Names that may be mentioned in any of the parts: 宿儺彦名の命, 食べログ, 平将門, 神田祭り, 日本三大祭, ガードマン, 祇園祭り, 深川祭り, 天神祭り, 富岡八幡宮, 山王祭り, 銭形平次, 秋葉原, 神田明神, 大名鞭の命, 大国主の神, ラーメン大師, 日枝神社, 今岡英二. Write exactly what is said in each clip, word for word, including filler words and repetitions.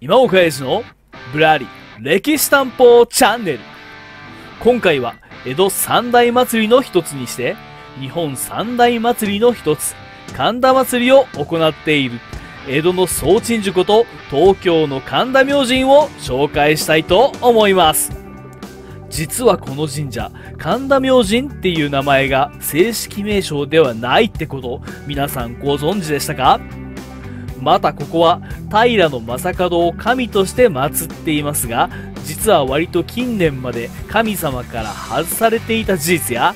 今岡英二のぶらり歴史探訪チャンネル。今回は江戸三大祭りの一つにして日本三大祭りの一つ神田祭りを行っている江戸の総鎮守こと、東京の神田明神を紹介したいと思います。実はこの神社、神田明神っていう名前が正式名称ではないってこと、皆さんご存知でしたか？またここは平将門を神として祀っていますが、実は割と近年まで神様から外されていた事実や、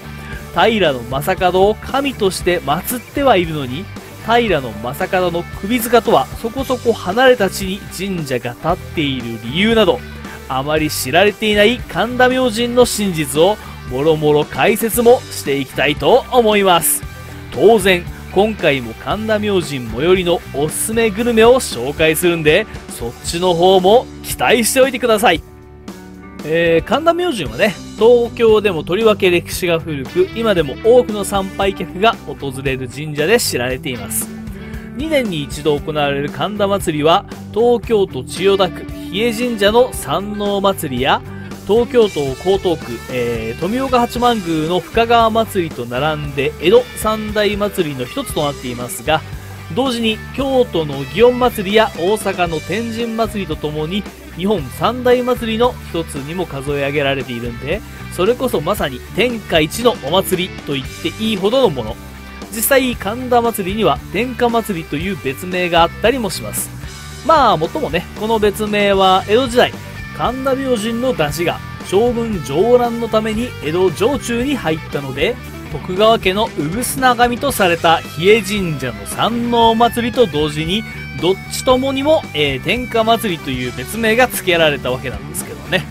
平将門を神として祀ってはいるのに平将門の首塚とはそこそこ離れた地に神社が建っている理由など、あまり知られていない神田明神の真実をもろもろ解説もしていきたいと思います。当然今回も神田明神最寄りのおすすめグルメを紹介するんで、そっちの方も期待しておいてください。えー、神田明神はね、東京でもとりわけ歴史が古く、今でも多くの参拝客が訪れる神社で知られています。にねんに一度行われる神田祭りは、東京都千代田区日枝神社の山王祭りや東京都江東区、えー、富岡八幡宮の深川祭りと並んで江戸三大祭りの一つとなっていますが、同時に京都の祇園祭りや大阪の天神祭りとともに日本三大祭りの一つにも数え上げられているんで、それこそまさに天下一のお祭りと言っていいほどのもの。実際神田祭りには天下祭りという別名があったりもします。まあもっともね、この別名は江戸時代、神田明神の出汁が将軍上乱のために江戸城中に入ったので、徳川家の産砂神とされた日枝神社の山王祭りと同時に、どっちともにも、えー、天下祭りという別名が付けられたわけなんですけどね、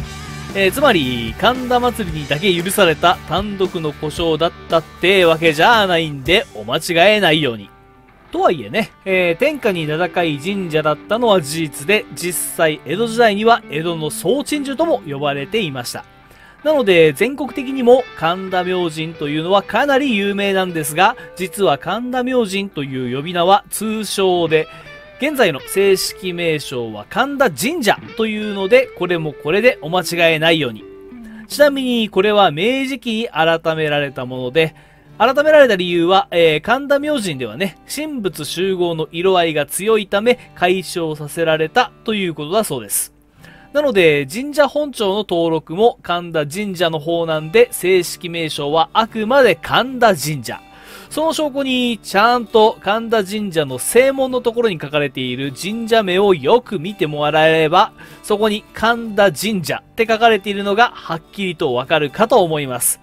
えー、つまり神田祭りにだけ許された単独の故障だったってわけじゃないんで、お間違えないように。とはいえね、えー、天下に名高い神社だったのは事実で、実際江戸時代には江戸の総鎮守とも呼ばれていました。なので全国的にも神田明神というのはかなり有名なんですが、実は神田明神という呼び名は通称で、現在の正式名称は神田神社というので、これもこれでお間違えないように。ちなみにこれは明治期に改められたもので、改められた理由は、えー、神田明神ではね、神仏習合の色合いが強いため解消させられたということだそうです。なので神社本庁の登録も神田神社の方なんで、正式名称はあくまで神田神社。その証拠にちゃんと神田神社の正門のところに書かれている神社名をよく見てもらえれば、そこに神田神社って書かれているのがはっきりとわかるかと思います。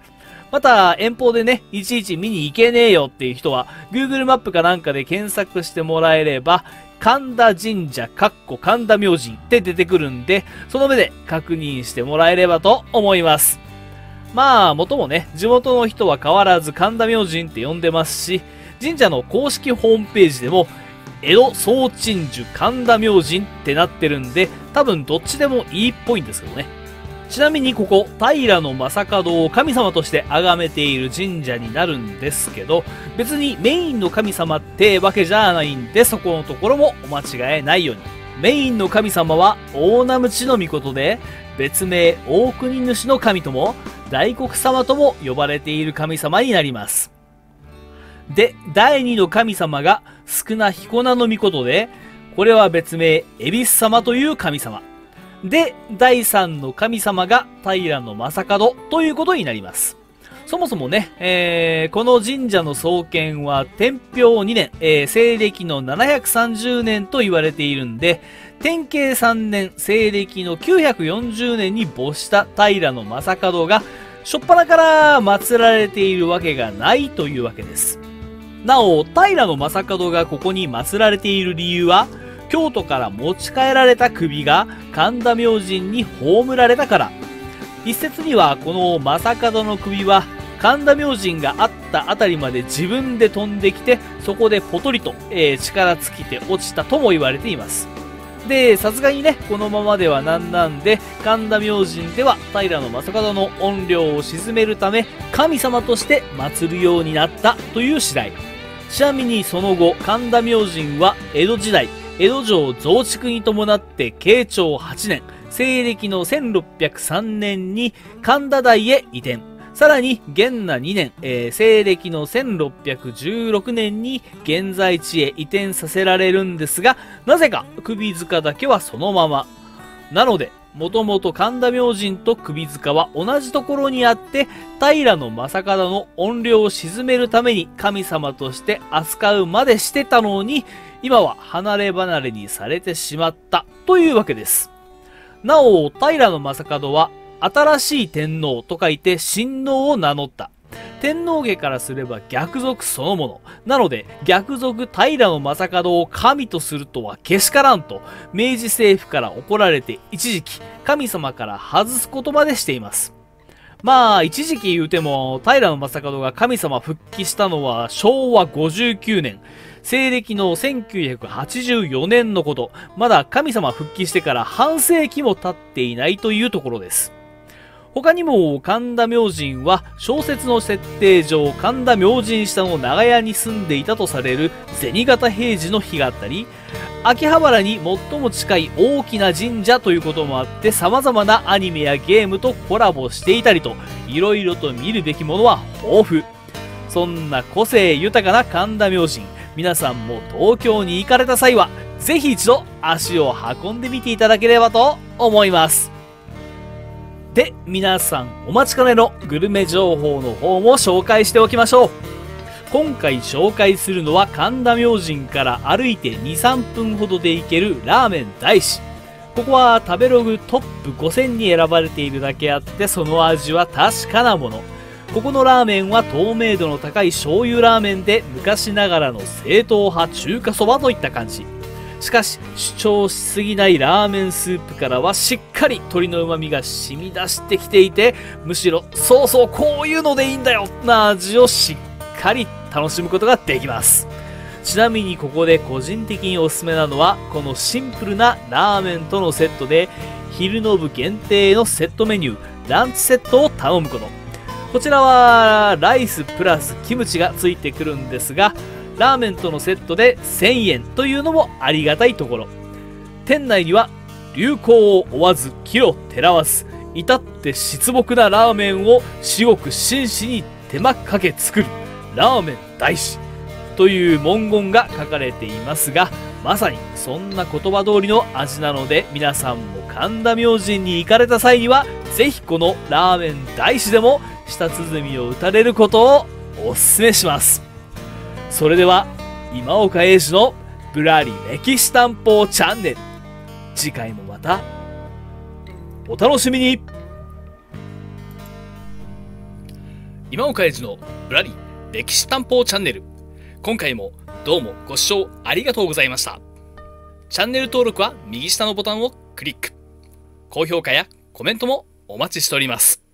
また遠方でね、いちいち見に行けねえよっていう人は Google マップかなんかで検索してもらえれば、神田神社かっこ神田明神って出てくるんで、その目で確認してもらえればと思います。まあ元もね、地元の人は変わらず神田明神って呼んでますし、神社の公式ホームページでも江戸総鎮守神田明神ってなってるんで、多分どっちでもいいっぽいんですけどね。ちなみにここ平将門を神様として崇めている神社になるんですけど、別にメインの神様ってわけじゃないんで、そこのところもお間違えないように。メインの神様は大名鞭の命で、別名大国主の神とも大黒様とも呼ばれている神様になります。でだいにの神様が宿儺彦名の命で、これは別名恵比寿様という神様で、だいさんの神様が平将門ということになります。そもそもね、えー、この神社の創建は天平にねん、えー、西暦のななひゃくさんじゅうねんと言われているんで、天慶さんねん、西暦のきゅうひゃくよんじゅうねんに没した平将門が、初っ端から祀られているわけがないというわけです。なお、平将門がここに祀られている理由は、京都から持ち帰られた首が神田明神に葬られたから。一説にはこの将門の首は、神田明神があったあたりまで自分で飛んできて、そこでポトリと、えー、力尽きて落ちたとも言われています。でさすがにね、このままではなんなんで、神田明神では平将門の怨霊を鎮めるため神様として祀るようになったという次第。ちなみにその後神田明神は江戸時代江戸城増築に伴って慶長はちねん、西暦のせんろっぴゃくさんねんに神田台へ移転。さらに、元和にねん、えー、西暦のせんろっぴゃくじゅうろくねんに現在地へ移転させられるんですが、なぜか首塚だけはそのまま。なので、もともと神田明神と首塚は同じところにあって、平将門の怨霊を鎮めるために神様として扱うまでしてたのに、今は離れ離れにされてしまったというわけです。なお、平将門は、新しい天皇と書いて新皇を名乗った。天皇家からすれば逆賊そのもの。なので逆賊平将門を神とするとはけしからんと明治政府から怒られて一時期神様から外すことまでしています。まあ一時期言うても平将門が神様復帰したのは昭和ごじゅうきゅうねん。西暦のせんきゅうひゃくはちじゅうよねんのこと。まだ神様復帰してから半世紀も経っていないというところです。他にも神田明神は小説の設定上神田明神下の長屋に住んでいたとされる銭形平次の碑があったり、秋葉原に最も近い大きな神社ということもあって様々なアニメやゲームとコラボしていたりと、いろいろと見るべきものは豊富。そんな個性豊かな神田明神、皆さんも東京に行かれた際はぜひ一度足を運んでみていただければと思います。で、皆さんお待ちかねのグルメ情報の方も紹介しておきましょう。今回紹介するのは神田明神から歩いてに、さんぷんほどで行けるラーメン大師。ここは食べログトップごせんに選ばれているだけあってその味は確かなもの。ここのラーメンは透明度の高い醤油ラーメンで昔ながらの正統派中華そばといった感じ。しかし、主張しすぎないラーメンスープからはしっかり鶏の旨味が染み出してきていて、むしろ、そうそうこういうのでいいんだよな味をしっかり楽しむことができます。ちなみにここで個人的におすすめなのは、このシンプルなラーメンとのセットで、昼の部限定のセットメニュー、ランチセットを頼むこと。こちらは、ライスプラスキムチがついてくるんですが、ラーメンとのセットでせんえんというのもありがたいところ。店内には流行を追わず奇を照らわず、至って質朴なラーメンを至極真摯に手間かけ作るラーメン大師という文言が書かれていますが、まさにそんな言葉通りの味なので、皆さんも神田明神に行かれた際にはぜひこのラーメン大師でも舌鼓を打たれることをお勧めします。それでは、今岡英二のぶらり歴史探訪チャンネル。次回もまた、お楽しみに。今岡英二のぶらり歴史探訪チャンネル。今回もどうもご視聴ありがとうございました。チャンネル登録は右下のボタンをクリック。高評価やコメントもお待ちしております。